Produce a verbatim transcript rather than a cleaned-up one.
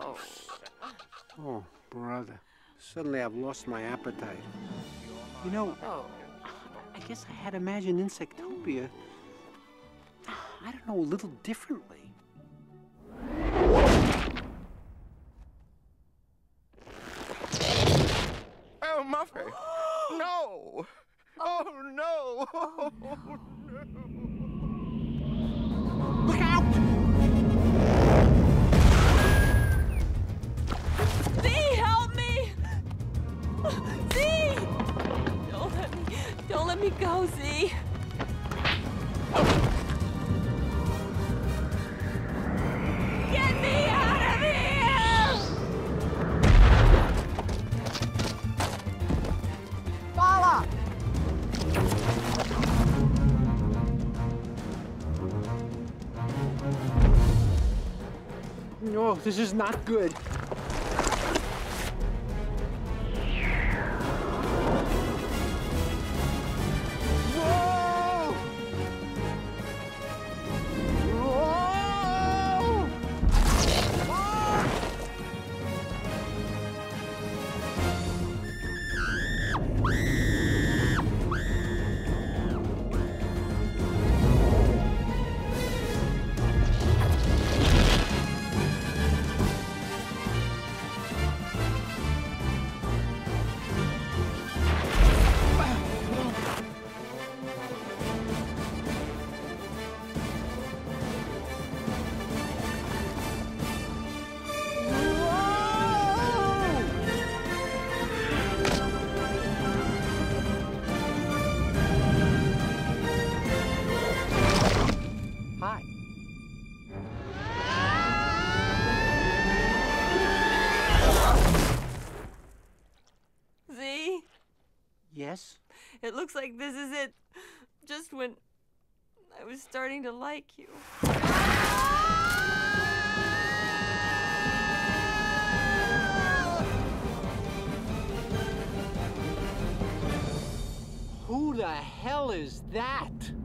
Oh. Oh, brother. Suddenly I've lost my appetite. You know, oh. I guess I had imagined Insectopia, I don't know, a little differently. Oh, Muffet! No! Oh, no! Oh, no! Look out! Zee, help me! Zee! Don't let me, don't let me go, Zee. Get me out of here! Fall up! No, this is not good. Yes? It looks like this is it. Just when I was starting to like you. Who the hell is that?